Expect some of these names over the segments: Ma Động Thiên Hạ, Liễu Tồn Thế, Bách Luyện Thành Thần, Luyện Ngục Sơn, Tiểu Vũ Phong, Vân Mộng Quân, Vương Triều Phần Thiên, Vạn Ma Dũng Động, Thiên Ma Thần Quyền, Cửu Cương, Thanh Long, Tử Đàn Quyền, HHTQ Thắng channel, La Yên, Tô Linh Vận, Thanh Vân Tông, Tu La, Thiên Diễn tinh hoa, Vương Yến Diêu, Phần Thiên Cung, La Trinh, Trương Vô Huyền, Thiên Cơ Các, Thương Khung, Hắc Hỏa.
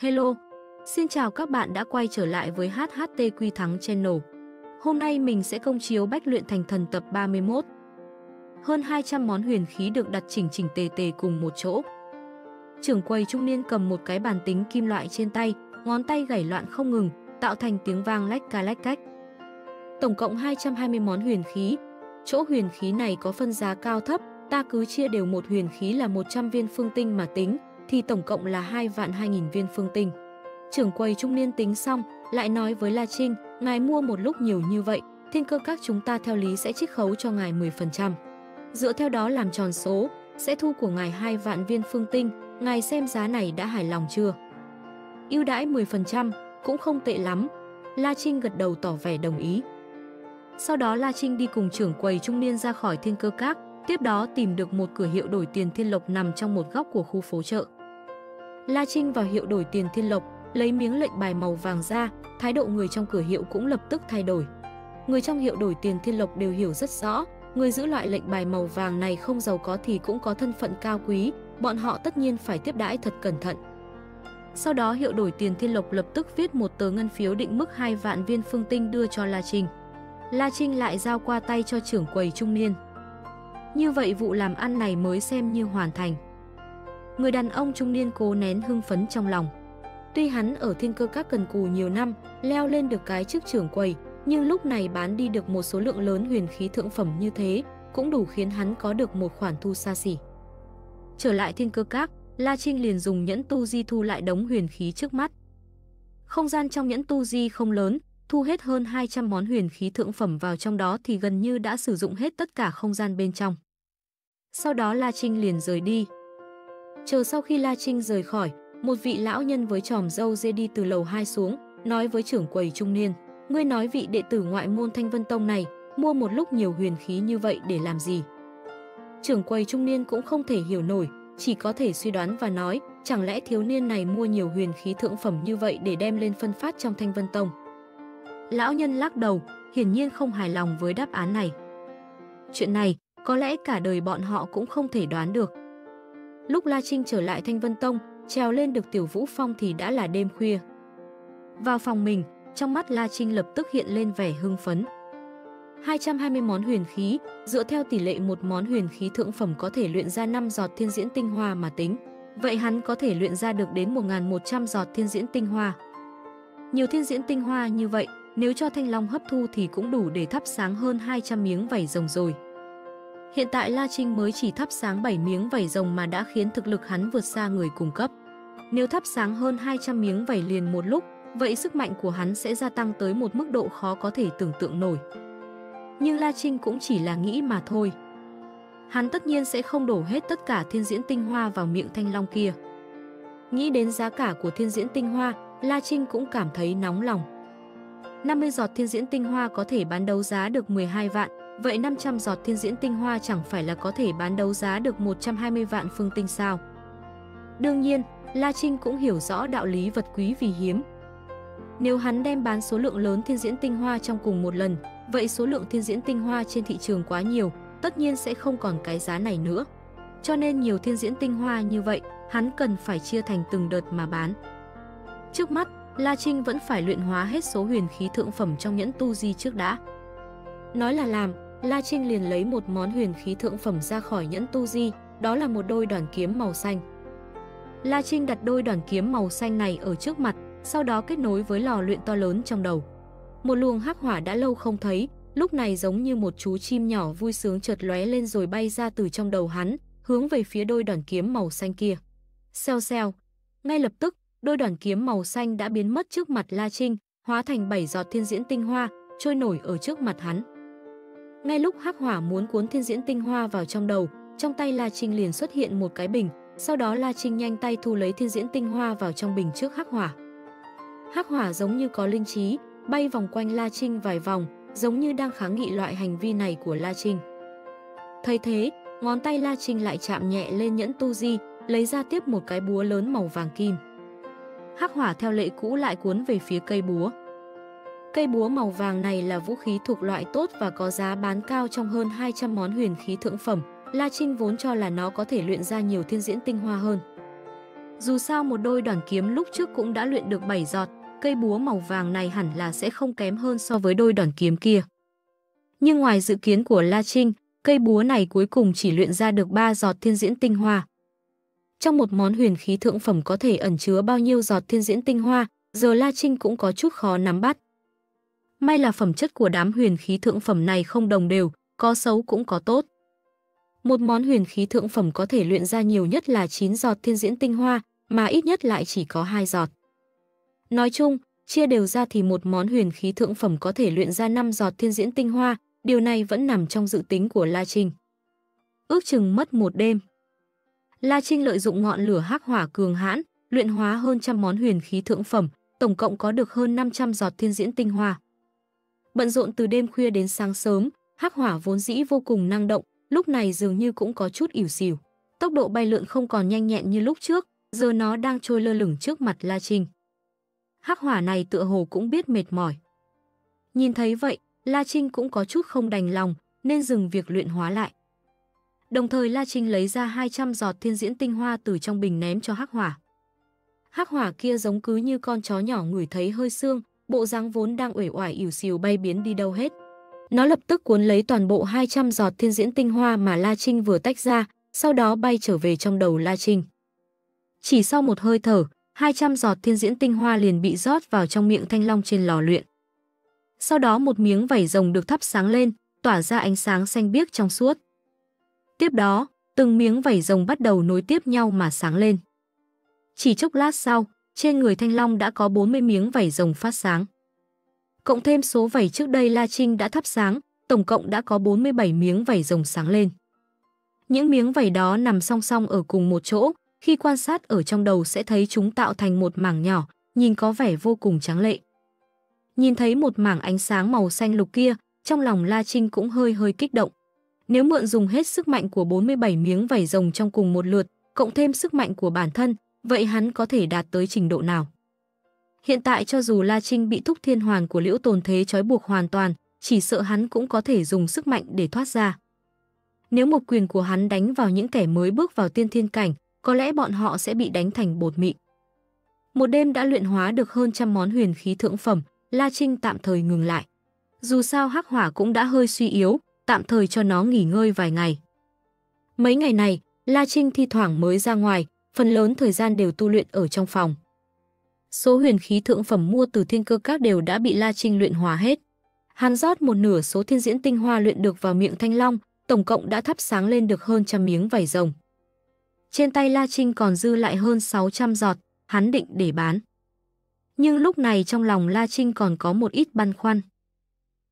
Hello, xin chào các bạn đã quay trở lại với HHTQ Thắng channel. Hôm nay mình sẽ công chiếu Bách Luyện Thành Thần tập 31. Hơn 200 món huyền khí được đặt chỉnh tề tề cùng một chỗ. Trưởng quầy trung niên cầm một cái bàn tính kim loại trên tay, ngón tay gảy loạn không ngừng, tạo thành tiếng vang lách cách. Tổng cộng 220 món huyền khí. Chỗ huyền khí này có phân giá cao thấp, ta cứ chia đều một huyền khí là 100 viên phương tinh mà tính, thì tổng cộng là 2.200.000 viên phương tinh. Trưởng quầy trung niên tính xong, lại nói với La Trinh, ngài mua một lúc nhiều như vậy, Thiên Cơ Các chúng ta theo lý sẽ chiết khấu cho ngài 10%. Dựa theo đó làm tròn số, sẽ thu của ngài 2.000.000 viên phương tinh, ngài xem giá này đã hài lòng chưa? Ưu đãi 10%, cũng không tệ lắm. La Trinh gật đầu tỏ vẻ đồng ý. Sau đó La Trinh đi cùng trưởng quầy trung niên ra khỏi Thiên Cơ Các, tiếp đó tìm được một cửa hiệu đổi tiền Thiên Lộc nằm trong một góc của khu phố chợ. La Trinh vào hiệu đổi tiền Thiên Lộc, lấy miếng lệnh bài màu vàng ra, thái độ người trong cửa hiệu cũng lập tức thay đổi. Người trong hiệu đổi tiền Thiên Lộc đều hiểu rất rõ, người giữ loại lệnh bài màu vàng này không giàu có thì cũng có thân phận cao quý, bọn họ tất nhiên phải tiếp đãi thật cẩn thận. Sau đó hiệu đổi tiền Thiên Lộc lập tức viết một tờ ngân phiếu định mức 2.000.000 viên phương tinh đưa cho La Trinh. La Trinh lại giao qua tay cho trưởng quầy trung niên. Như vậy vụ làm ăn này mới xem như hoàn thành. Người đàn ông trung niên cố nén hưng phấn trong lòng. Tuy hắn ở Thiên Cơ Các cần cù nhiều năm, leo lên được cái chức trưởng quầy, nhưng lúc này bán đi được một số lượng lớn huyền khí thượng phẩm như thế, cũng đủ khiến hắn có được một khoản thu xa xỉ. Trở lại Thiên Cơ Các, La Trinh liền dùng nhẫn tu di thu lại đống huyền khí trước mắt. Không gian trong nhẫn tu di không lớn, thu hết hơn 200 món huyền khí thượng phẩm vào trong đó thì gần như đã sử dụng hết tất cả không gian bên trong. Sau đó La Trinh liền rời đi. Chờ sau khi La Trinh rời khỏi, một vị lão nhân với chòm râu dê đi từ lầu 2 xuống, nói với trưởng quầy trung niên, ngươi nói vị đệ tử ngoại môn Thanh Vân Tông này, mua một lúc nhiều huyền khí như vậy để làm gì? Trưởng quầy trung niên cũng không thể hiểu nổi, chỉ có thể suy đoán và nói, chẳng lẽ thiếu niên này mua nhiều huyền khí thượng phẩm như vậy để đem lên phân phát trong Thanh Vân Tông? Lão nhân lắc đầu, hiển nhiên không hài lòng với đáp án này. Chuyện này, có lẽ cả đời bọn họ cũng không thể đoán được. Lúc La Trinh trở lại Thanh Vân Tông, trèo lên được Tiểu Vũ Phong thì đã là đêm khuya. Vào phòng mình, trong mắt La Trinh lập tức hiện lên vẻ hưng phấn. 220 món huyền khí, dựa theo tỷ lệ một món huyền khí thượng phẩm có thể luyện ra 5 giọt thiên diễn tinh hoa mà tính. Vậy hắn có thể luyện ra được đến 1.100 giọt thiên diễn tinh hoa. Nhiều thiên diễn tinh hoa như vậy, nếu cho Thanh Long hấp thu thì cũng đủ để thắp sáng hơn 200 miếng vảy rồng rồi. Hiện tại La Trinh mới chỉ thắp sáng 7 miếng vảy rồng mà đã khiến thực lực hắn vượt xa người cùng cấp. Nếu thắp sáng hơn 200 miếng vảy liền một lúc, vậy sức mạnh của hắn sẽ gia tăng tới một mức độ khó có thể tưởng tượng nổi. Nhưng La Trinh cũng chỉ là nghĩ mà thôi. Hắn tất nhiên sẽ không đổ hết tất cả thiên diễn tinh hoa vào miệng Thanh Long kia. Nghĩ đến giá cả của thiên diễn tinh hoa, La Trinh cũng cảm thấy nóng lòng. 50 giọt thiên diễn tinh hoa có thể bán đấu giá được 12.000.000, vậy 500 giọt thiên diễn tinh hoa chẳng phải là có thể bán đấu giá được 120.000.000 phương tinh sao? Đương nhiên, La Trinh cũng hiểu rõ đạo lý vật quý vì hiếm. Nếu hắn đem bán số lượng lớn thiên diễn tinh hoa trong cùng một lần, vậy số lượng thiên diễn tinh hoa trên thị trường quá nhiều, tất nhiên sẽ không còn cái giá này nữa. Cho nên nhiều thiên diễn tinh hoa như vậy, hắn cần phải chia thành từng đợt mà bán. Trước mắt, La Trinh vẫn phải luyện hóa hết số huyền khí thượng phẩm trong nhẫn tu di trước đã. Nói là làm, La Trinh liền lấy một món huyền khí thượng phẩm ra khỏi nhẫn tu di, đó là một đôi đoàn kiếm màu xanh. La Trinh đặt đôi đoàn kiếm màu xanh này ở trước mặt, sau đó kết nối với lò luyện to lớn trong đầu. Một luồng hắc hỏa đã lâu không thấy, lúc này giống như một chú chim nhỏ vui sướng chợt lóe lên rồi bay ra từ trong đầu hắn, hướng về phía đôi đoàn kiếm màu xanh kia. Xèo xèo, ngay lập tức, đôi đoàn kiếm màu xanh đã biến mất trước mặt La Trinh, hóa thành 7 giọt thiên diễn tinh hoa, trôi nổi ở trước mặt hắn. Ngay lúc hắc hỏa muốn cuốn thiên diễn tinh hoa vào trong đầu, trong tay La Trinh liền xuất hiện một cái bình, sau đó La Trinh nhanh tay thu lấy thiên diễn tinh hoa vào trong bình trước hắc hỏa. Hắc hỏa giống như có linh trí, bay vòng quanh La Trinh vài vòng, giống như đang kháng nghị loại hành vi này của La Trinh. Thấy thế, ngón tay La Trinh lại chạm nhẹ lên nhẫn tu di, lấy ra tiếp một cái búa lớn màu vàng kim. Hắc hỏa theo lệ cũ lại cuốn về phía cây búa. Cây búa màu vàng này là vũ khí thuộc loại tốt và có giá bán cao trong hơn 200 món huyền khí thượng phẩm. La Trinh vốn cho là nó có thể luyện ra nhiều thiên diễn tinh hoa hơn. Dù sao một đôi đoản kiếm lúc trước cũng đã luyện được 7 giọt, cây búa màu vàng này hẳn là sẽ không kém hơn so với đôi đoản kiếm kia. Nhưng ngoài dự kiến của La Trinh, cây búa này cuối cùng chỉ luyện ra được 3 giọt thiên diễn tinh hoa. Trong một món huyền khí thượng phẩm có thể ẩn chứa bao nhiêu giọt thiên diễn tinh hoa, giờ La Trinh cũng có chút khó nắm bắt. May là phẩm chất của đám huyền khí thượng phẩm này không đồng đều, có xấu cũng có tốt. Một món huyền khí thượng phẩm có thể luyện ra nhiều nhất là 9 giọt thiên diễn tinh hoa, mà ít nhất lại chỉ có 2 giọt. Nói chung, chia đều ra thì một món huyền khí thượng phẩm có thể luyện ra 5 giọt thiên diễn tinh hoa, điều này vẫn nằm trong dự tính của La Trinh. Ước chừng mất một đêm, La Trinh lợi dụng ngọn lửa hắc hỏa cường hãn, luyện hóa hơn 100 món huyền khí thượng phẩm, tổng cộng có được hơn 500 giọt thiên diễn tinh hoa. Bận rộn từ đêm khuya đến sáng sớm, hắc hỏa vốn dĩ vô cùng năng động, lúc này dường như cũng có chút ỉu xìu. Tốc độ bay lượn không còn nhanh nhẹn như lúc trước, giờ nó đang trôi lơ lửng trước mặt La Trinh. Hắc hỏa này tựa hồ cũng biết mệt mỏi. Nhìn thấy vậy, La Trinh cũng có chút không đành lòng, nên dừng việc luyện hóa lại. Đồng thời La Trinh lấy ra 200 giọt thiên diễn tinh hoa từ trong bình ném cho hắc hỏa. Hắc hỏa kia giống cứ như con chó nhỏ ngửi thấy hơi xương, bộ dáng vốn đang uể oải ỉu xìu bay biến đi đâu hết. Nó lập tức cuốn lấy toàn bộ 200 giọt thiên diễn tinh hoa mà La Trinh vừa tách ra, sau đó bay trở về trong đầu La Trinh. Chỉ sau một hơi thở, 200 giọt thiên diễn tinh hoa liền bị rót vào trong miệng Thanh Long trên lò luyện. Sau đó một miếng vảy rồng được thắp sáng lên, tỏa ra ánh sáng xanh biếc trong suốt. Tiếp đó, từng miếng vảy rồng bắt đầu nối tiếp nhau mà sáng lên. Chỉ chốc lát sau, trên người Thanh Long đã có 40 miếng vảy rồng phát sáng. Cộng thêm số vảy trước đây La Trinh đã thắp sáng, tổng cộng đã có 47 miếng vảy rồng sáng lên. Những miếng vảy đó nằm song song ở cùng một chỗ, khi quan sát ở trong đầu sẽ thấy chúng tạo thành một mảng nhỏ, nhìn có vẻ vô cùng tráng lệ. Nhìn thấy một mảng ánh sáng màu xanh lục kia, trong lòng La Trinh cũng hơi kích động. Nếu mượn dùng hết sức mạnh của 47 miếng vảy rồng trong cùng một lượt, cộng thêm sức mạnh của bản thân, vậy hắn có thể đạt tới trình độ nào? Hiện tại cho dù La Trinh bị thúc thiên hoàn của Liễu Tồn Thế trói buộc hoàn toàn, chỉ sợ hắn cũng có thể dùng sức mạnh để thoát ra. Nếu một quyền của hắn đánh vào những kẻ mới bước vào tiên thiên cảnh, có lẽ bọn họ sẽ bị đánh thành bột mịn. Một đêm đã luyện hóa được hơn 100 món huyền khí thượng phẩm, La Trinh tạm thời ngừng lại. Dù sao hắc hỏa cũng đã hơi suy yếu, tạm thời cho nó nghỉ ngơi vài ngày. Mấy ngày này, La Trinh thi thoảng mới ra ngoài, phần lớn thời gian đều tu luyện ở trong phòng. Số huyền khí thượng phẩm mua từ Thiên Cơ Các đều đã bị La Trinh luyện hóa hết. Hắn rót một nửa số thiên diễn tinh hoa luyện được vào miệng Thanh Long, tổng cộng đã thắp sáng lên được hơn 100 miếng vảy rồng. Trên tay La Trinh còn dư lại hơn 600 giọt, hắn định để bán. Nhưng lúc này trong lòng La Trinh còn có một ít băn khoăn.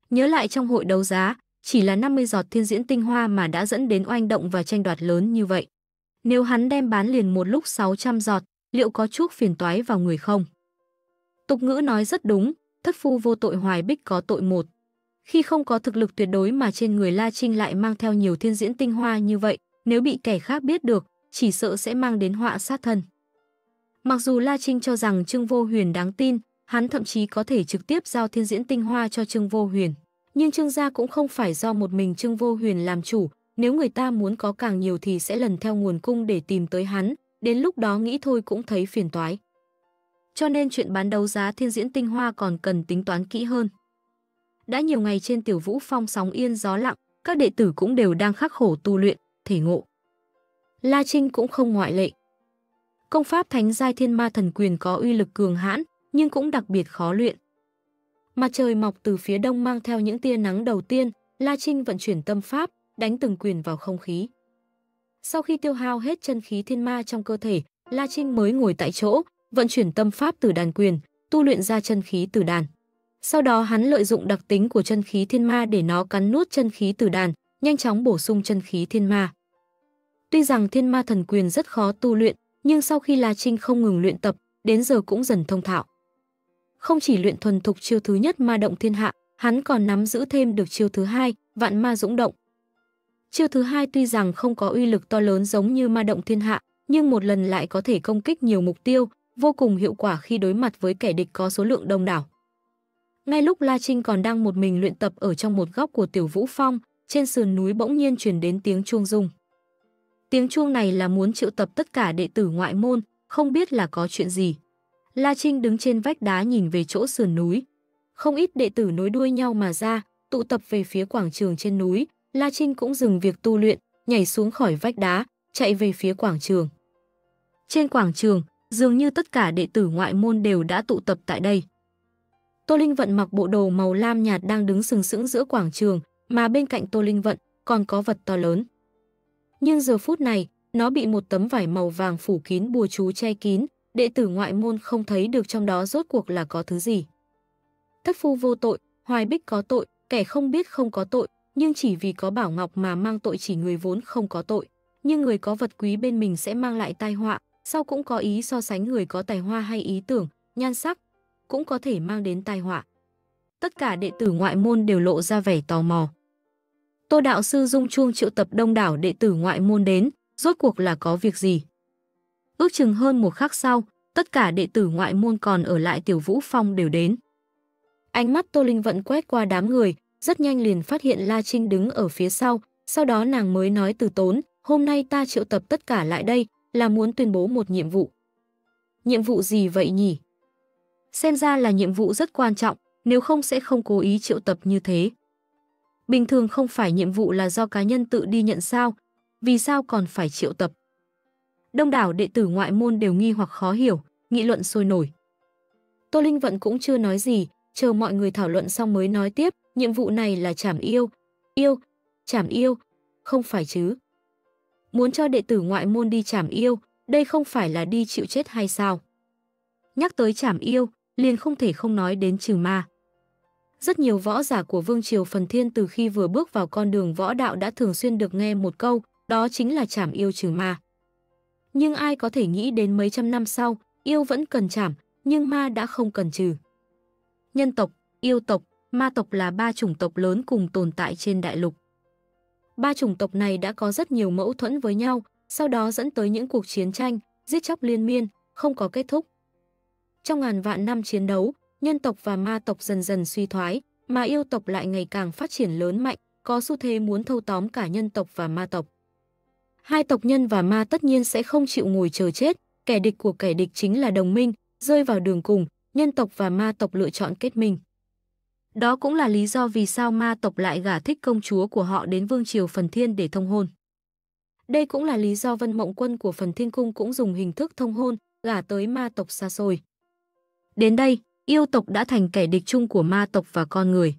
Nhớ lại trong hội đấu giá, chỉ là 50 giọt thiên diễn tinh hoa mà đã dẫn đến oanh động và tranh đoạt lớn như vậy. Nếu hắn đem bán liền một lúc 600 giọt, liệu có chuốc phiền toái vào người không? Tục ngữ nói rất đúng, thất phu vô tội hoài bích có tội một. Khi không có thực lực tuyệt đối mà trên người La Trinh lại mang theo nhiều thiên diễn tinh hoa như vậy, nếu bị kẻ khác biết được, chỉ sợ sẽ mang đến họa sát thân. Mặc dù La Trinh cho rằng Trương Vô Huyền đáng tin, hắn thậm chí có thể trực tiếp giao thiên diễn tinh hoa cho Trương Vô Huyền. Nhưng Trương gia cũng không phải do một mình Trương Vô Huyền làm chủ, nếu người ta muốn có càng nhiều thì sẽ lần theo nguồn cung để tìm tới hắn, đến lúc đó nghĩ thôi cũng thấy phiền toái. Cho nên chuyện bán đấu giá thiên diễn tinh hoa còn cần tính toán kỹ hơn. Đã nhiều ngày trên Tiểu Vũ Phong sóng yên gió lặng, các đệ tử cũng đều đang khắc khổ tu luyện, thể ngộ. La Trinh cũng không ngoại lệ. Công pháp Thánh Giai Thiên Ma Thần Quyền có uy lực cường hãn, nhưng cũng đặc biệt khó luyện. Mặt trời mọc từ phía đông mang theo những tia nắng đầu tiên, La Trinh vận chuyển tâm pháp, đánh từng quyền vào không khí. Sau khi tiêu hao hết chân khí thiên ma trong cơ thể, La Trinh mới ngồi tại chỗ, vận chuyển tâm pháp Tử Đàn Quyền, tu luyện ra chân khí Tử Đàn. Sau đó hắn lợi dụng đặc tính của chân khí thiên ma để nó cắn nuốt chân khí Tử Đàn, nhanh chóng bổ sung chân khí thiên ma. Tuy rằng Thiên Ma Thần Quyền rất khó tu luyện, nhưng sau khi La Trinh không ngừng luyện tập, đến giờ cũng dần thông thạo. Không chỉ luyện thuần thục chiêu thứ nhất Ma Động Thiên Hạ, hắn còn nắm giữ thêm được chiêu thứ hai, Vạn Ma Dũng Động. Chiêu thứ hai tuy rằng không có uy lực to lớn giống như Ma Động Thiên Hạ, nhưng một lần lại có thể công kích nhiều mục tiêu, vô cùng hiệu quả khi đối mặt với kẻ địch có số lượng đông đảo. Ngay lúc La Trinh còn đang một mình luyện tập ở trong một góc của Tiểu Vũ Phong, trên sườn núi bỗng nhiên truyền đến tiếng chuông rung. Tiếng chuông này là muốn triệu tập tất cả đệ tử ngoại môn, không biết là có chuyện gì. La Trinh đứng trên vách đá nhìn về chỗ sườn núi. Không ít đệ tử nối đuôi nhau mà ra, tụ tập về phía quảng trường trên núi. La Trinh cũng dừng việc tu luyện, nhảy xuống khỏi vách đá, chạy về phía quảng trường. Trên quảng trường, dường như tất cả đệ tử ngoại môn đều đã tụ tập tại đây. Tô Linh Vận mặc bộ đồ màu lam nhạt đang đứng sừng sững giữa quảng trường, mà bên cạnh Tô Linh Vận còn có vật to lớn. Nhưng giờ phút này, nó bị một tấm vải màu vàng phủ kín bùa chú che kín, đệ tử ngoại môn không thấy được trong đó rốt cuộc là có thứ gì. Thất phu vô tội, hoài bích có tội, kẻ không biết không có tội, nhưng chỉ vì có bảo ngọc mà mang tội chỉ người vốn không có tội. Nhưng người có vật quý bên mình sẽ mang lại tai họa, sau cũng có ý so sánh người có tài hoa hay ý tưởng, nhan sắc, cũng có thể mang đến tai họa. Tất cả đệ tử ngoại môn đều lộ ra vẻ tò mò. Tô đạo sư rung chuông triệu tập đông đảo đệ tử ngoại môn đến, rốt cuộc là có việc gì? Ước chừng hơn một khắc sau, tất cả đệ tử ngoại môn còn ở lại Tiểu Vũ Phong đều đến. Ánh mắt Tô Linh Vận quét qua đám người, rất nhanh liền phát hiện La Trinh đứng ở phía sau, sau đó nàng mới nói từ tốn, hôm nay ta triệu tập tất cả lại đây là muốn tuyên bố một nhiệm vụ. Nhiệm vụ gì vậy nhỉ? Xem ra là nhiệm vụ rất quan trọng, nếu không sẽ không cố ý triệu tập như thế. Bình thường không phải nhiệm vụ là do cá nhân tự đi nhận sao, vì sao còn phải triệu tập? Đông đảo đệ tử ngoại môn đều nghi hoặc khó hiểu, nghị luận sôi nổi. Tô Linh Vận cũng chưa nói gì, chờ mọi người thảo luận xong mới nói tiếp, nhiệm vụ này là trảm yêu. Yêu, trảm yêu, không phải chứ? Muốn cho đệ tử ngoại môn đi trảm yêu, đây không phải là đi chịu chết hay sao? Nhắc tới trảm yêu, liền không thể không nói đến trừ ma. Rất nhiều võ giả của Vương Triều Phần Thiên từ khi vừa bước vào con đường võ đạo đã thường xuyên được nghe một câu, đó chính là trảm yêu trừ ma. Nhưng ai có thể nghĩ đến mấy trăm năm sau, yêu vẫn cần trảm, nhưng ma đã không cần trừ. Nhân tộc, yêu tộc, ma tộc là ba chủng tộc lớn cùng tồn tại trên đại lục. Ba chủng tộc này đã có rất nhiều mâu thuẫn với nhau, sau đó dẫn tới những cuộc chiến tranh, giết chóc liên miên, không có kết thúc. Trong ngàn vạn năm chiến đấu, nhân tộc và ma tộc dần dần suy thoái, mà yêu tộc lại ngày càng phát triển lớn mạnh, có xu thế muốn thâu tóm cả nhân tộc và ma tộc. Hai tộc nhân và ma tất nhiên sẽ không chịu ngồi chờ chết, kẻ địch của kẻ địch chính là đồng minh, rơi vào đường cùng, nhân tộc và ma tộc lựa chọn kết minh. Đó cũng là lý do vì sao ma tộc lại gả thích công chúa của họ đến Vương Triều Phần Thiên để thông hôn. Đây cũng là lý do Vân Mộng Quân của Phần Thiên Cung cũng dùng hình thức thông hôn, gả tới ma tộc xa xôi. Đến đây, yêu tộc đã thành kẻ địch chung của ma tộc và con người.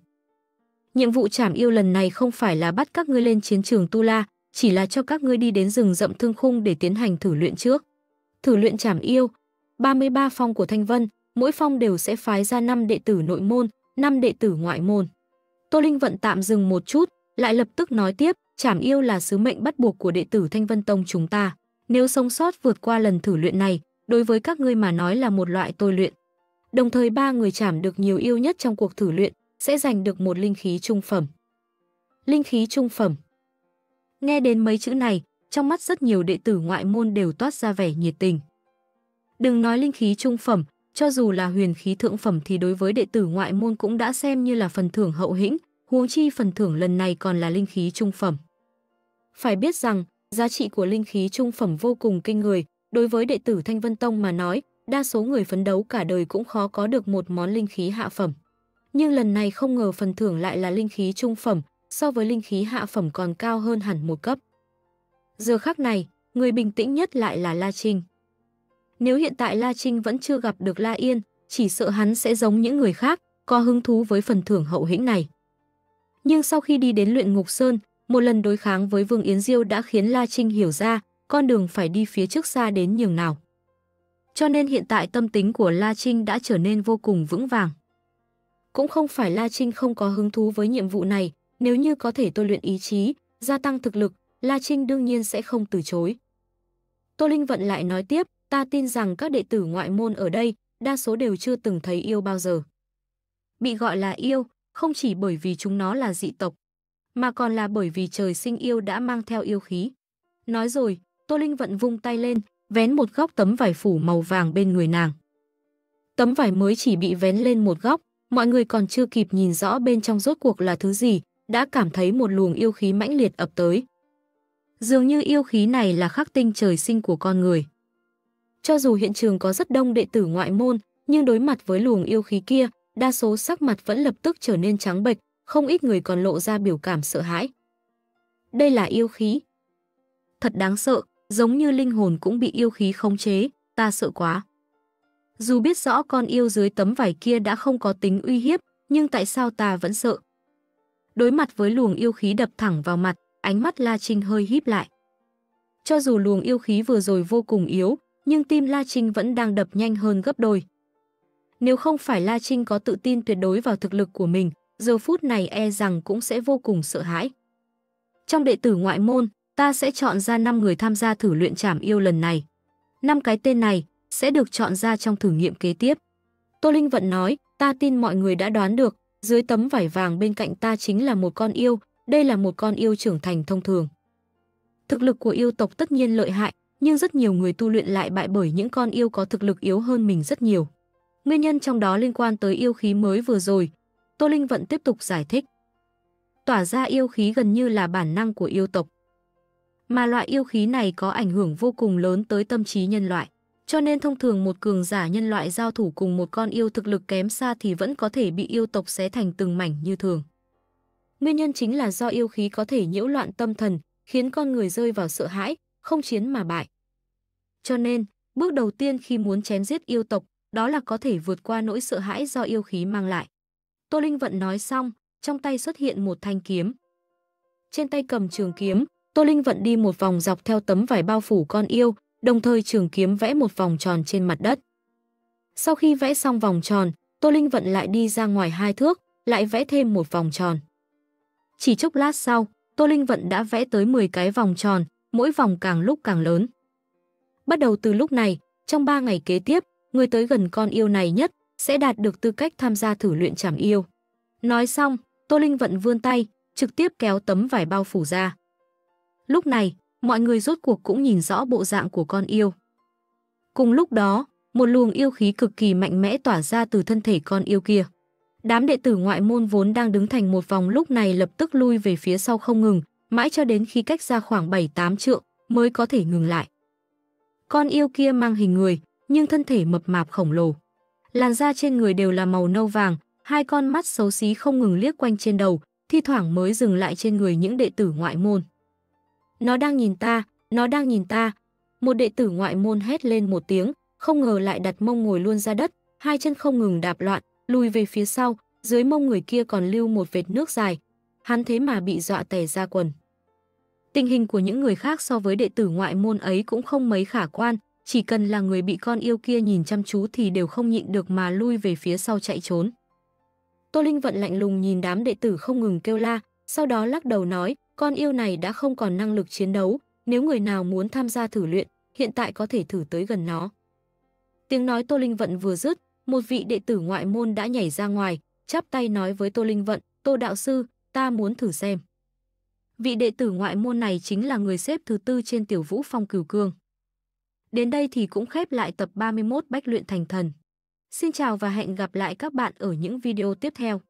Nhiệm vụ trảm yêu lần này không phải là bắt các ngươi lên chiến trường Tu La, chỉ là cho các ngươi đi đến rừng rậm Thương Khung để tiến hành thử luyện trước. Thử luyện trảm yêu, 33 phong của Thanh Vân, mỗi phong đều sẽ phái ra 5 đệ tử nội môn, 5 đệ tử ngoại môn. Tô Linh Vận tạm dừng một chút, lại lập tức nói tiếp, trảm yêu là sứ mệnh bắt buộc của đệ tử Thanh Vân Tông chúng ta. Nếu sống sót vượt qua lần thử luyện này, đối với các ngươi mà nói là một loại tôi luyện. Đồng thời 3 người trảm được nhiều yêu nhất trong cuộc thử luyện sẽ giành được một linh khí trung phẩm. Linh khí trung phẩm. Nghe đến mấy chữ này, trong mắt rất nhiều đệ tử ngoại môn đều toát ra vẻ nhiệt tình. Đừng nói linh khí trung phẩm, cho dù là huyền khí thượng phẩm thì đối với đệ tử ngoại môn cũng đã xem như là phần thưởng hậu hĩnh, huống chi phần thưởng lần này còn là linh khí trung phẩm. Phải biết rằng, giá trị của linh khí trung phẩm vô cùng kinh người, đối với đệ tử Thanh Vân Tông mà nói, đa số người phấn đấu cả đời cũng khó có được một món linh khí hạ phẩm. Nhưng lần này không ngờ phần thưởng lại là linh khí trung phẩm, so với linh khí hạ phẩm còn cao hơn hẳn một cấp. Giờ khắc này, người bình tĩnh nhất lại là La Trinh. Nếu hiện tại La Trinh vẫn chưa gặp được La Yên, chỉ sợ hắn sẽ giống những người khác, có hứng thú với phần thưởng hậu hĩnh này. Nhưng sau khi đi đến Luyện Ngục Sơn, một lần đối kháng với Vương Yến Diêu đã khiến La Trinh hiểu ra con đường phải đi phía trước xa đến nhường nào. Cho nên hiện tại tâm tính của La Trinh đã trở nên vô cùng vững vàng. Cũng không phải La Trinh không có hứng thú với nhiệm vụ này, nếu như có thể tôi luyện ý chí, gia tăng thực lực, La Trinh đương nhiên sẽ không từ chối. Tô Linh Vận lại nói tiếp, ta tin rằng các đệ tử ngoại môn ở đây, đa số đều chưa từng thấy yêu bao giờ. Bị gọi là yêu, không chỉ bởi vì chúng nó là dị tộc, mà còn là bởi vì trời sinh yêu đã mang theo yêu khí. Nói rồi, Tô Linh Vận vung tay lên, vén một góc tấm vải phủ màu vàng bên người nàng. Tấm vải mới chỉ bị vén lên một góc, mọi người còn chưa kịp nhìn rõ bên trong rốt cuộc là thứ gì, đã cảm thấy một luồng yêu khí mãnh liệt ập tới. Dường như yêu khí này là khắc tinh trời sinh của con người. Cho dù hiện trường có rất đông đệ tử ngoại môn, nhưng đối mặt với luồng yêu khí kia, đa số sắc mặt vẫn lập tức trở nên trắng bệch, không ít người còn lộ ra biểu cảm sợ hãi. Đây là yêu khí. Thật đáng sợ, giống như linh hồn cũng bị yêu khí khống chế, ta sợ quá. Dù biết rõ con yêu dưới tấm vải kia đã không có tính uy hiếp, nhưng tại sao ta vẫn sợ? Đối mặt với luồng yêu khí đập thẳng vào mặt, ánh mắt La Trinh hơi híp lại. Cho dù luồng yêu khí vừa rồi vô cùng yếu, nhưng tim La Trinh vẫn đang đập nhanh hơn gấp đôi. Nếu không phải La Trinh có tự tin tuyệt đối vào thực lực của mình, giờ phút này e rằng cũng sẽ vô cùng sợ hãi. Trong đệ tử ngoại môn, ta sẽ chọn ra 5 người tham gia thử luyện trảm yêu lần này. 5 cái tên này sẽ được chọn ra trong thử nghiệm kế tiếp. Tô Linh Vận nói, ta tin mọi người đã đoán được, dưới tấm vải vàng bên cạnh ta chính là một con yêu, đây là một con yêu trưởng thành thông thường. Thực lực của yêu tộc tất nhiên lợi hại, nhưng rất nhiều người tu luyện lại bại bởi những con yêu có thực lực yếu hơn mình rất nhiều. Nguyên nhân trong đó liên quan tới yêu khí mới vừa rồi, Tô Linh Vận tiếp tục giải thích. Tỏa ra yêu khí gần như là bản năng của yêu tộc. Mà loại yêu khí này có ảnh hưởng vô cùng lớn tới tâm trí nhân loại. Cho nên thông thường một cường giả nhân loại giao thủ cùng một con yêu thực lực kém xa thì vẫn có thể bị yêu tộc xé thành từng mảnh như thường. Nguyên nhân chính là do yêu khí có thể nhiễu loạn tâm thần, khiến con người rơi vào sợ hãi, không chiến mà bại. Cho nên, bước đầu tiên khi muốn chém giết yêu tộc, đó là có thể vượt qua nỗi sợ hãi do yêu khí mang lại. Tô Linh Vận nói xong, trong tay xuất hiện một thanh kiếm. Trên tay cầm trường kiếm, Tô Linh Vận đi một vòng dọc theo tấm vải bao phủ con yêu, đồng thời trường kiếm vẽ một vòng tròn trên mặt đất. Sau khi vẽ xong vòng tròn, Tô Linh Vận lại đi ra ngoài 2 thước, lại vẽ thêm một vòng tròn. Chỉ chốc lát sau, Tô Linh Vận đã vẽ tới 10 cái vòng tròn, mỗi vòng càng lúc càng lớn. Bắt đầu từ lúc này, trong 3 ngày kế tiếp, người tới gần con yêu này nhất sẽ đạt được tư cách tham gia thử luyện trảm yêu. Nói xong, Tô Linh Vận vươn tay, trực tiếp kéo tấm vải bao phủ ra. Lúc này, mọi người rốt cuộc cũng nhìn rõ bộ dạng của con yêu. Cùng lúc đó, một luồng yêu khí cực kỳ mạnh mẽ tỏa ra từ thân thể con yêu kia. Đám đệ tử ngoại môn vốn đang đứng thành một vòng lúc này lập tức lui về phía sau không ngừng, mãi cho đến khi cách ra khoảng 7-8 trượng mới có thể ngừng lại. Con yêu kia mang hình người, nhưng thân thể mập mạp khổng lồ. Làn da trên người đều là màu nâu vàng, 2 con mắt xấu xí không ngừng liếc quanh trên đầu, thi thoảng mới dừng lại trên người những đệ tử ngoại môn. Nó đang nhìn ta, nó đang nhìn ta. Một đệ tử ngoại môn hét lên một tiếng, không ngờ lại đặt mông ngồi luôn ra đất, 2 chân không ngừng đạp loạn, lùi về phía sau, dưới mông người kia còn lưu một vệt nước dài. Hắn thế mà bị dọa tè ra quần. Tình hình của những người khác so với đệ tử ngoại môn ấy cũng không mấy khả quan, chỉ cần là người bị con yêu kia nhìn chăm chú thì đều không nhịn được mà lui về phía sau chạy trốn. Tô Linh Vận lạnh lùng nhìn đám đệ tử không ngừng kêu la, sau đó lắc đầu nói, con yêu này đã không còn năng lực chiến đấu, nếu người nào muốn tham gia thử luyện, hiện tại có thể thử tới gần nó. Tiếng nói Tô Linh Vận vừa dứt, một vị đệ tử ngoại môn đã nhảy ra ngoài, chắp tay nói với Tô Linh Vận, Tô đạo sư, ta muốn thử xem. Vị đệ tử ngoại môn này chính là người xếp thứ 4 trên Tiểu Vũ Phong Cửu Cương. Đến đây thì cũng khép lại tập 31 Bách Luyện Thành Thần. Xin chào và hẹn gặp lại các bạn ở những video tiếp theo.